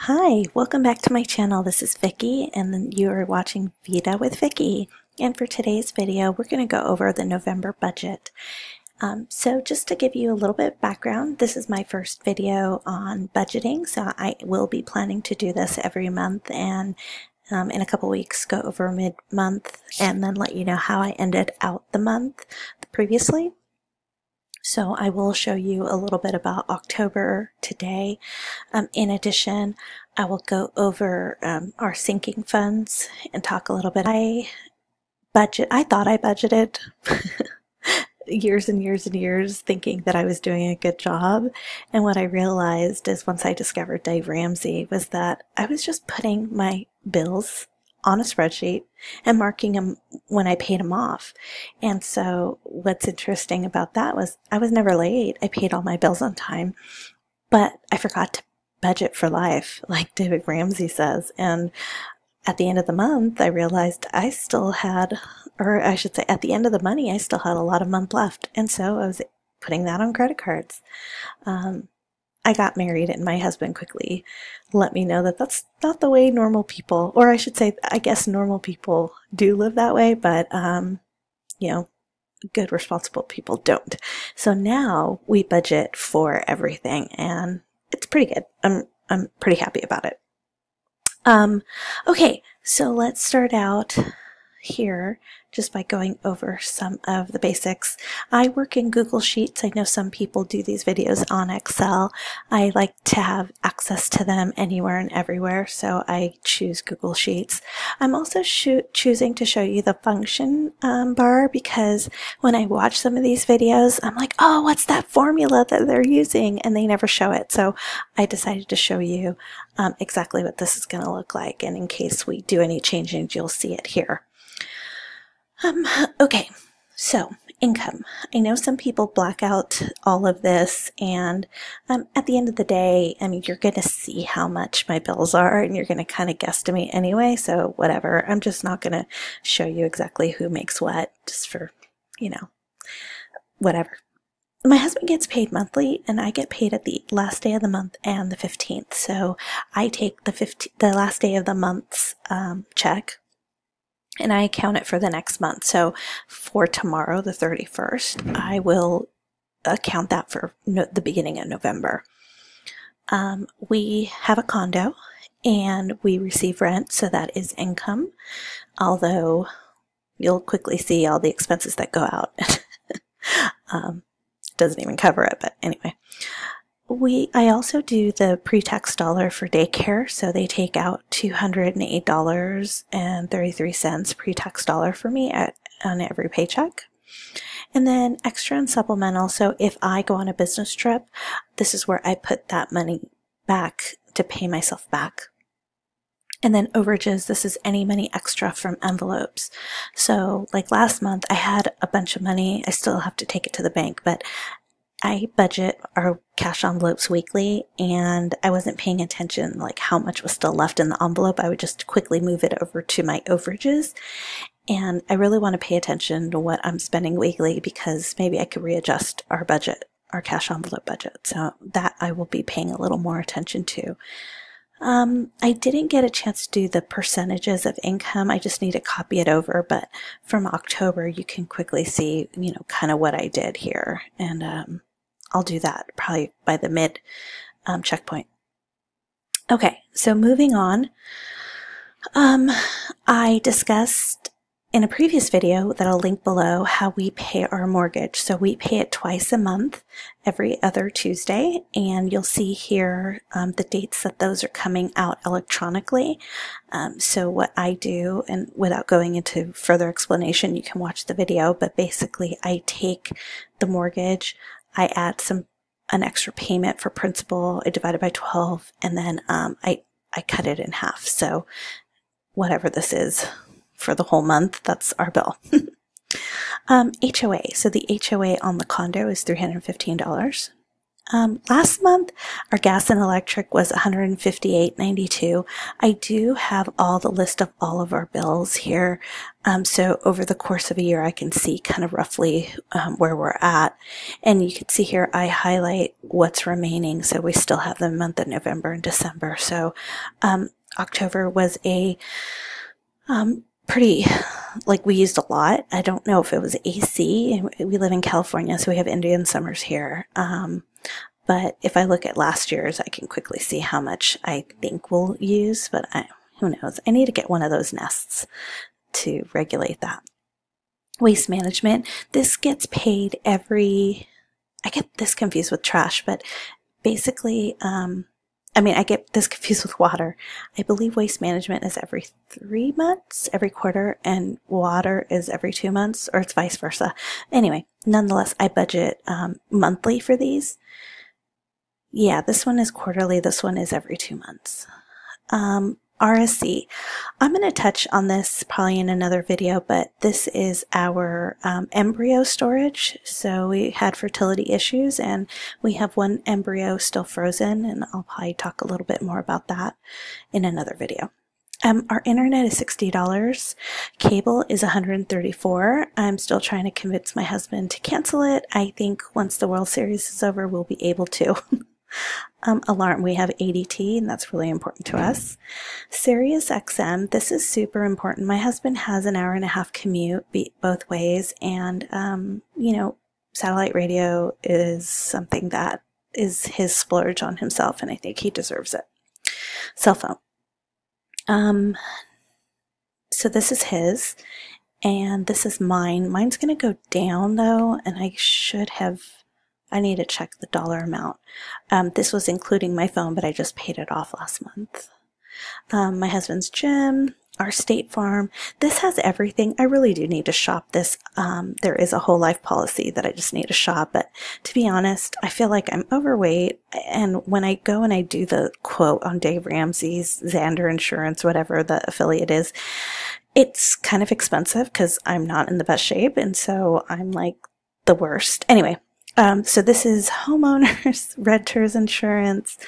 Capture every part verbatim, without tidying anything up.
Hi, welcome back to my channel. This is Vicky and you are watching Vida with Vicky. And for today's video, we're going to go over the November budget. Um, so just to give you a little bit of background, this is my first video on budgeting. So I will be planning to do this every month and um, in a couple weeks go over mid-month and then let you know how I ended out the month previously. So I will show you a little bit about October today. Um, in addition, I will go over um, our sinking funds and talk a little bit. I budget. I thought I budgeted years and years and years thinking that I was doing a good job. And what I realized is once I discovered Dave Ramsey was that I was just putting my bills on a spreadsheet and marking them when I paid them off. And so what's interesting about that was I was never late. I paid all my bills on time, but I forgot to budget for life, like David Ramsey says. And at the end of the month, I realized I still had, or I should say at the end of the money, I still had a lot of month left. And so I was putting that on credit cards. Um, I got married and my husband quickly let me know that that's not the way normal people, or I should say, I guess normal people do live that way, but, um, you know, good responsible people don't. So now we budget for everything and it's pretty good. I'm, I'm pretty happy about it. Um, okay. So let's start out here just by going over some of the basics. I work in Google Sheets. I know some people do these videos on Excel. I like to have access to them anywhere and everywhere, so I choose Google Sheets. I'm also cho choosing to show you the function um, bar because when I watch some of these videos, I'm like, oh, what's that formula that they're using? And they never show it. So I decided to show you um, exactly what this is going to look like. And in case we do any changing, you'll see it here. Um, okay, so income. I know some people black out all of this, and um, at the end of the day, I mean, you're going to see how much my bills are, and you're going to kind of guesstimate anyway, so whatever. I'm just not going to show you exactly who makes what, just for, you know, whatever. My husband gets paid monthly, and I get paid at the last day of the month and the fifteenth, so I take the, fifteenth, the last day of the month's um, check, and I account it for the next month. So for tomorrow, the thirty-first, I will account that for no, the beginning of November. Um, we have a condo and we receive rent, so that is income, although you'll quickly see all the expenses that go out. um, doesn't even cover it, but anyway. We, I also do the pre-tax dollar for daycare, so they take out two hundred eight dollars and thirty-three cents pre-tax dollar for me at, on every paycheck. And then extra and supplemental, so if I go on a business trip, this is where I put that money back to pay myself back. And then overages, this is any money extra from envelopes. So like last month, I had a bunch of money. I still have to take it to the bank, but I budget our cash envelopes weekly, and I wasn't paying attention like how much was still left in the envelope. I would just quickly move it over to my overages, and I really want to pay attention to what I'm spending weekly because maybe I could readjust our budget, our cash envelope budget. So that I will be paying a little more attention to. Um, I didn't get a chance to do the percentages of income. I just need to copy it over, but from October, you can quickly see, you know, kind of what I did here. And, um, I'll do that probably by the mid um, checkpoint. Okay, so moving on. Um, I discussed in a previous video that I'll link below how we pay our mortgage. So we pay it twice a month, every other Tuesday, and you'll see here um, the dates that those are coming out electronically. Um, so what I do, and without going into further explanation, you can watch the video, but basically I take the mortgage, I add some an extra payment for principal, I divide it by twelve, and then um, I, I cut it in half. So whatever this is for the whole month, that's our bill. um, H O A, so the H O A on the condo is three hundred fifteen dollars. Um, last month, our gas and electric was one hundred fifty-eight ninety-two. I do have all the list of all of our bills here. Um, so over the course of a year, I can see kind of roughly um, where we're at. And you can see here, I highlight what's remaining. So we still have the month of November and December. So um, October was a um, pretty, like we used a lot. I don't know if it was A C. We live in California, so we have Indian summers here. Um, But if I look at last year's, I can quickly see how much I think we'll use, but I, who knows? I need to get one of those nests to regulate that. Waste management. This gets paid every, I get this confused with trash, but basically, um, I mean, I get this confused with water. I believe waste management is every three months, every quarter, and water is every two months, or it's vice versa. Anyway, nonetheless, I budget um, monthly for these. Yeah, this one is quarterly. This one is every two months. Um, R S C. I'm going to touch on this probably in another video, but this is our um, embryo storage. So we had fertility issues and we have one embryo still frozen, and I'll probably talk a little bit more about that in another video. Um, our internet is sixty dollars. Cable is one hundred thirty-four dollars. I'm still trying to convince my husband to cancel it. I think once the World Series is over, we'll be able to. Um, alarm, we have A D T, and that's really important to us. Sirius X M, this is super important. My husband has an hour and a half commute be both ways, and um, you know, satellite radio is something that is his splurge on himself, and I think he deserves it. Cell phone. Um, so this is his, and this is mine. Mine's going to go down, though, and I should have... I need to check the dollar amount. Um, this was including my phone, but I just paid it off last month. Um, my husband's gym, our State Farm. This has everything. I really do need to shop this. Um, there is a whole life policy that I just need to shop. But to be honest, I feel like I'm overweight. And when I go and I do the quote on Dave Ramsey's Zander insurance, whatever the affiliate is, it's kind of expensive because I'm not in the best shape. And so I'm like the worst. Anyway. Um, so this is homeowners, renters insurance,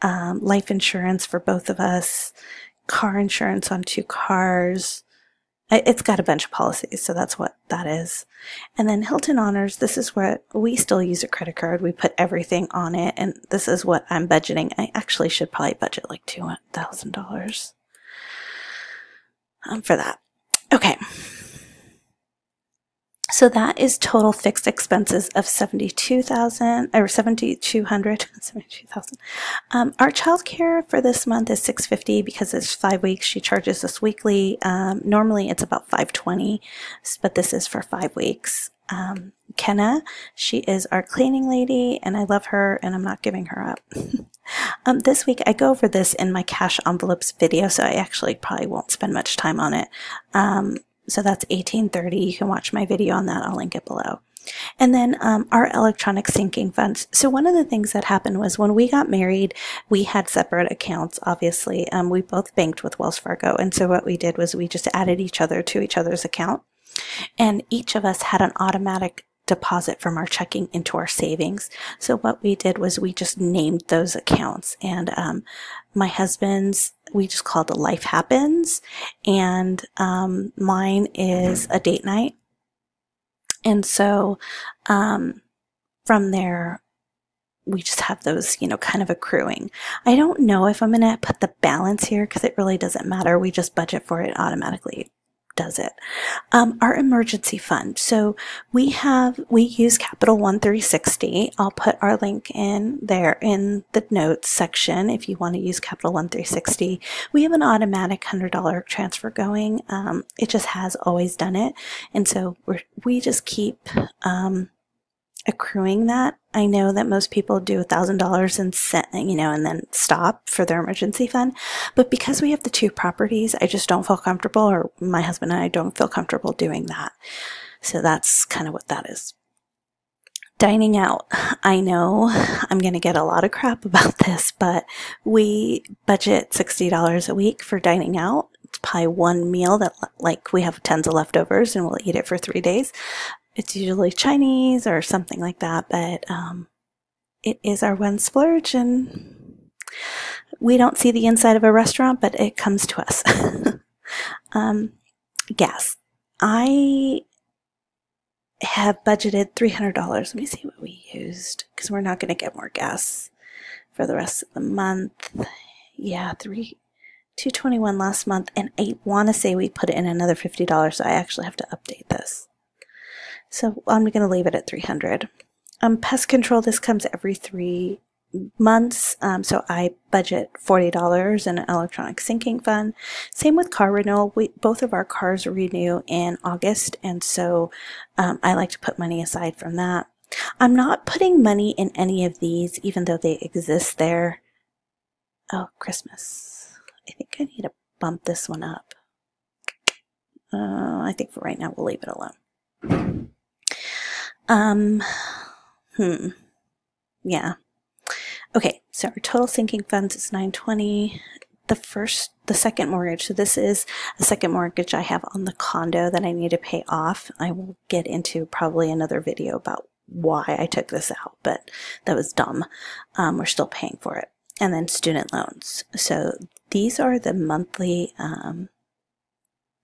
um, life insurance for both of us, car insurance on two cars. It's got a bunch of policies, so that's what that is. And then Hilton Honors, this is where we still use a credit card. We put everything on it, and this is what I'm budgeting. I actually should probably budget like two thousand dollars um, for that. Okay. So that is total fixed expenses of seventy-two thousand or seventy-two hundred, seventy-two thousand. Um, our childcare for this month is six fifty because it's five weeks. She charges us weekly. Um, normally it's about five twenty, but this is for five weeks. Um, Kenna, she is our cleaning lady, and I love her, and I'm not giving her up. um, this week I go over this in my cash envelopes video, so I actually probably won't spend much time on it. Um, So that's eighteen thirty. You can watch my video on that. I'll link it below. And then um, our electronic sinking funds. So one of the things that happened was when we got married, we had separate accounts, obviously. Um, we both banked with Wells Fargo. And so what we did was we just added each other to each other's account. And each of us had an automatic deposit from our checking into our savings. So what we did was we just named those accounts. And um, my husband's, we just called it Life Happens. And um, mine is a date night. And so um, from there, we just have those, you know, kind of accruing. I don't know if I'm going to put the balance here because it really doesn't matter. We just budget for it automatically. Does it. Um, our emergency fund. So we have, we use Capital One three sixty. I'll put our link in there in the notes section if you want to use Capital One three sixty. We have an automatic one hundred dollar transfer going. Um, it just has always done it. And so we're, we just keep um, accruing that. I know that most people do one thousand dollars and set, you know, and then stop for their emergency fund. But because we have the two properties, I just don't feel comfortable, or my husband and I don't feel comfortable doing that. So that's kind of what that is. Dining out. I know I'm going to get a lot of crap about this, but we budget sixty dollars a week for dining out. It's probably one meal that, like, we have tons of leftovers and we'll eat it for three days. It's usually Chinese or something like that, but um, it is our one splurge, and we don't see the inside of a restaurant, but it comes to us. um, gas. I have budgeted three hundred dollars. Let me see what we used, because we're not going to get more gas for the rest of the month. Yeah, three, two twenty-one last month, and I want to say we put in another fifty dollars, so I actually have to update this. So I'm going to leave it at three hundred dollars. Um, pest control, this comes every three months, um, so I budget forty dollars in an electronic sinking fund. Same with car renewal. We, both of our cars renew in August, and so um, I like to put money aside from that. I'm not putting money in any of these, even though they exist there. Oh, Christmas. I think I need to bump this one up. Uh, I think for right now we'll leave it alone. Um... Hmm. Yeah. Okay. So our total sinking funds is nine twenty. The first, the second mortgage. So this is a second mortgage I have on the condo that I need to pay off. I will get into probably another video about why I took this out, but that was dumb. Um, we're still paying for it. And then student loans. So these are the monthly um,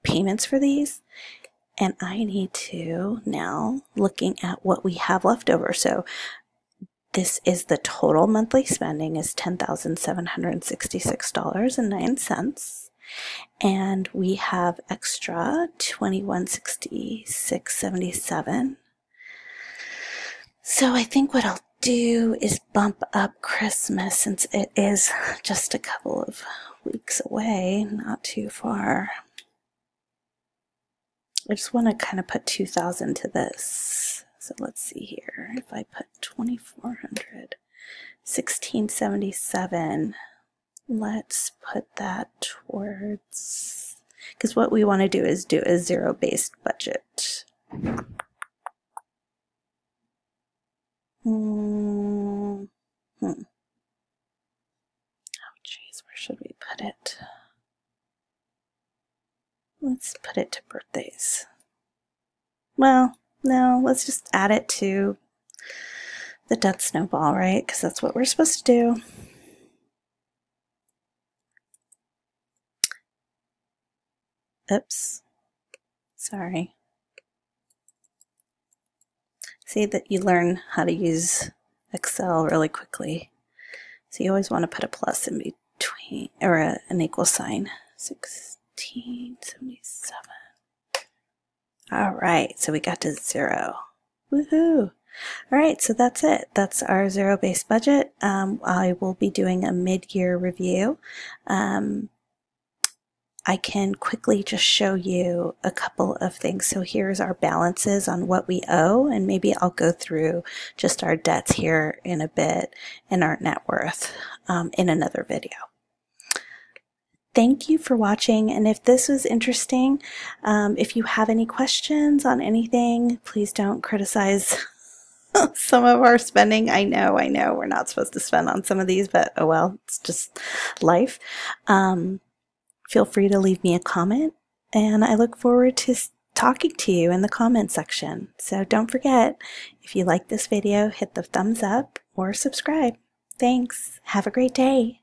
payments for these. And I need to now looking at what we have left over. So this is the total monthly spending is ten thousand seven hundred sixty-six dollars and nine cents. And we have extra twenty-one sixty-six seventy-seven. So I think what I'll do is bump up Christmas, since it is just a couple of weeks away, not too far. I just want to kind of put two thousand to this. So let's see here. If I put twenty-four hundred, sixteen seventy-seven, let's put that towards, because what we want to do is do a zero-based budget. Mm-hmm. Oh, geez, where should we put it? Let's put it to birthdays. Well, no, let's just add it to the debt snowball, right? Because that's what we're supposed to do. Oops. Sorry. See that you learn how to use Excel really quickly. So you always want to put a plus in between, or a, an equal sign. Six. seventeen seventy-seven. All right, so we got to zero. Woohoo! All right, so that's it. That's our zero-based budget. Um, I will be doing a mid-year review. Um, I can quickly just show you a couple of things. So here's our balances on what we owe, and maybe I'll go through just our debts here in a bit and our net worth um, in another video. Thank you for watching, and if this was interesting, um, if you have any questions on anything, please don't criticize some of our spending. I know, I know we're not supposed to spend on some of these, but oh well, it's just life. Um, feel free to leave me a comment, and I look forward to talking to you in the comment section. So don't forget, if you like this video, hit the thumbs up or subscribe. Thanks. Have a great day.